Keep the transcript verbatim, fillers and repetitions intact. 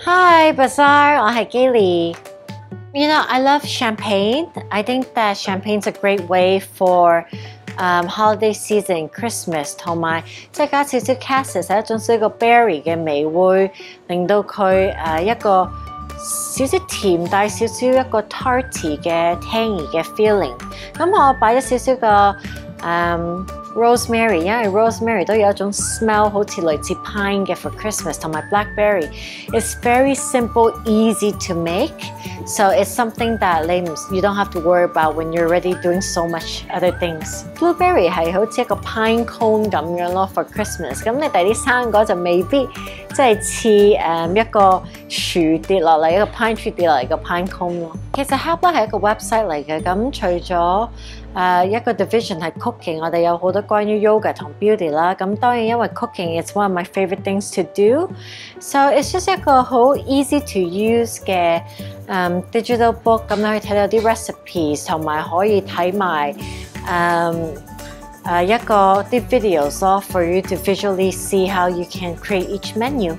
Hi Bazaar, I'm Gaile. You know, I love champagne. I think that champagne's a great way for um, holiday season, Christmas 同埋即係加少少 cassis 係一種少個 berry 嘅味，會令到佢誒一個少少甜，但係少少一個 tarty 嘅 tangy 嘅 feeling。咁我擺咗少少個誒 Rosemary， 因為 rosemary 都有一種 smell， 好似類似 pine 嘅 for Christmas， 同埋 blackberry。It's very simple, easy to make, so it's something that you don't have to worry about when you're already doing so much other things. Blueberry 係好似一個 pine cone 咁樣咯 for Christmas。咁你第啲生果就未必即係似誒一個樹跌落嚟，一個 pine tree 跌落嚟個 pine cone 咯。其實 Harper's 係一個 website 嚟嘅，咁除咗 誒一個 division 係 cooking， 我哋有好多關於 yoga 同 beauty 啦。咁當然因為 cooking is one of my favorite things to do， so it's just 一個好 easy to use 嘅 digital book， 咁你可以睇到啲 recipes， 同埋可以睇埋誒一個啲 videos 咯 ，for you to visually see how you can create each menu。